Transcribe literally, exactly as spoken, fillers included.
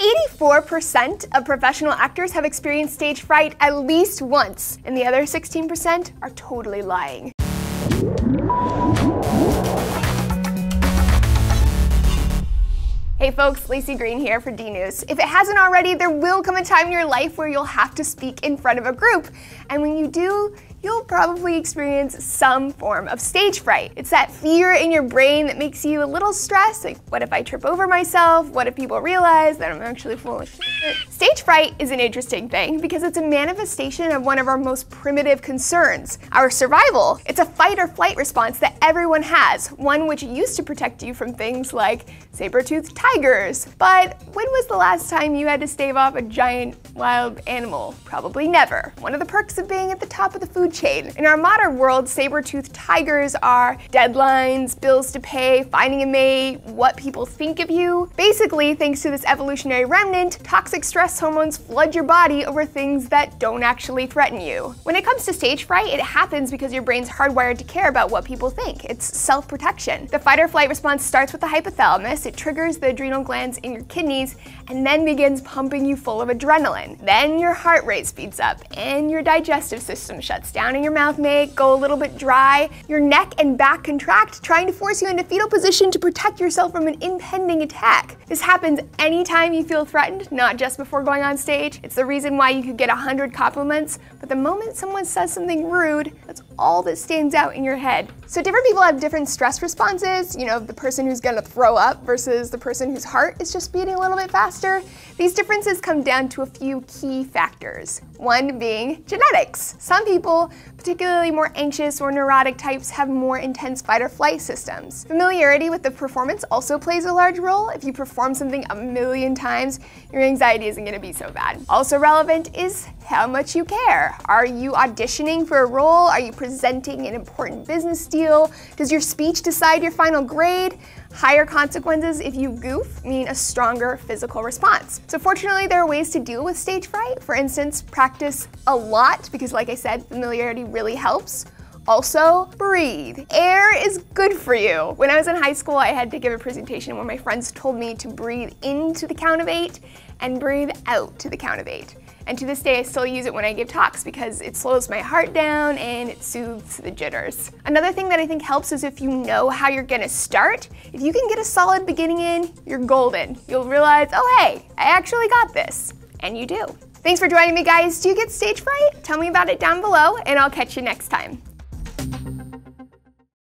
eighty-four percent of professional actors have experienced stage fright at least once, and the other sixteen percent are totally lying. Hey folks, Laci Green here for D News. If it hasn't already, there will come a time in your life where you'll have to speak in front of a group, and when you do, you'll probably experience some form of stage fright. It's that fear in your brain that makes you a little stressed, like what if I trip over myself? What if people realize that I'm actually full of shit? Stage fright is an interesting thing because it's a manifestation of one of our most primitive concerns, our survival. It's a fight or flight response that everyone has, one which used to protect you from things like saber-toothed tigers. But when was the last time you had to stave off a giant wild animal? Probably never. One of the perks of being at the top of the food chain. In our modern world, saber-toothed tigers are deadlines, bills to pay, finding a mate, what people think of you. Basically, thanks to this evolutionary remnant, toxic stress hormones flood your body over things that don't actually threaten you. When it comes to stage fright, it happens because your brain's hardwired to care about what people think. It's self-protection. The fight or flight response starts with the hypothalamus. It triggers the adrenal glands in your kidneys and then begins pumping you full of adrenaline. Then your heart rate speeds up and your digestive system shuts down. Down in your mouth may go a little bit dry, your neck and back contract, trying to force you into fetal position to protect yourself from an impending attack. This happens anytime you feel threatened, not just before going on stage. It's the reason why you could get a hundred compliments, but the moment someone says something rude, that's all that stands out in your head. So different people have different stress responses, you know, the person who's gonna throw up versus the person whose heart is just beating a little bit faster. These differences come down to a few key factors, one being genetics. Some people, particularly more anxious or neurotic types, have more intense fight or flight systems. Familiarity with the performance also plays a large role. If you perform something a million times, your anxiety isn't going to be so bad. Also relevant is how much you care. Are you auditioning for a role? Are you presenting an important business deal? Does your speech decide your final grade? Higher consequences if you goof mean a stronger physical response. So fortunately, there are ways to deal with stage fright. For instance, practice a lot because, like I said, familiarity really helps. Also, breathe. Air is good for you. When I was in high school, I had to give a presentation where my friends told me to breathe in to the count of eight and breathe out to the count of eight. And to this day, I still use it when I give talks because it slows my heart down and it soothes the jitters. Another thing that I think helps is if you know how you're gonna start. If you can get a solid beginning in, you're golden. You'll realize, oh hey, I actually got this. And you do. Thanks for joining me, guys. Do you get stage fright? Tell me about it down below, and I'll catch you next time.